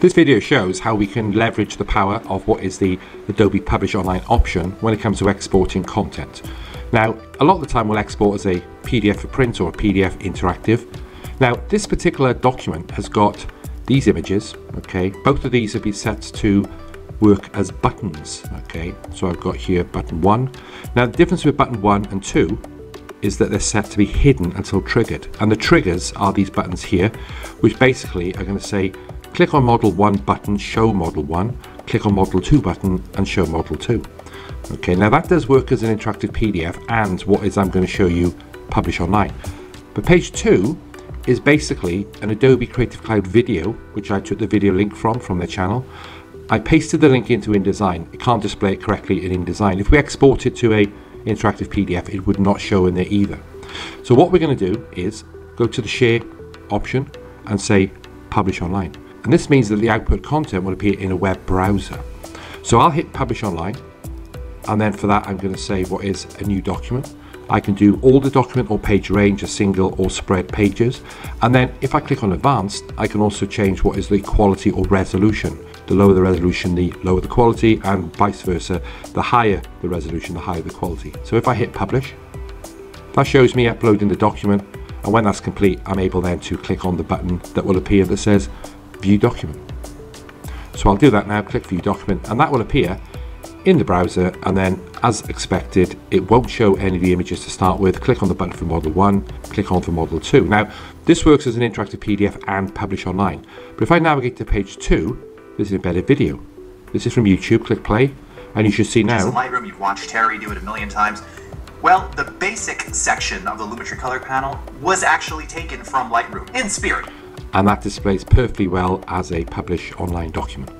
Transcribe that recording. This video shows how we can leverage the power of what is the Adobe Publish Online option when it comes to exporting content. Now, a lot of the time we'll export as a PDF for print or a PDF interactive. Now, this particular document has got these images, okay? Both of these have been set to work as buttons, okay? So I've got here button 1. Now, the difference with button 1 and 2 is that they're set to be hidden until triggered. And the triggers are these buttons here, which basically are going to say, click on model 1 button, show model 1, click on model 2 button, and show model 2. Okay, now that does work as an interactive PDF and what is I'm going to show you publish online. But page 2 is basically an Adobe Creative Cloud video, which I took the video link from their channel. I pasted the link into InDesign. It can't display it correctly in InDesign. If we export it to a interactive PDF, it would not show in there either. So what we're going to do is go to the share option and say publish online. And this means that the output content will appear in a web browser. So I'll hit publish online. And then for that, I'm going to say what is a new document. I can do all the document or page range, a single or spread pages. And then if I click on advanced, I can also change what is the quality or resolution. The lower the resolution, the lower the quality, and vice versa. The higher the resolution, the higher the quality. So if I hit publish, that shows me uploading the document. And when that's complete, I'm able then to click on the button that will appear that says view document. So I'll do that now, click view document, and that will appear in the browser. And then as expected, it won't show any of the images to start with. Click on the button for model 1, click on for model 2. Now this works as an interactive PDF and publish online. But if I navigate to page 2, there's an embedded video. This is from YouTube, click play, and you should see now. Lightroom, you've watched Terry do it a million times. Well, the basic section of the Lumetri Color panel was actually taken from Lightroom in spirit. And that displays perfectly well as a publish online document.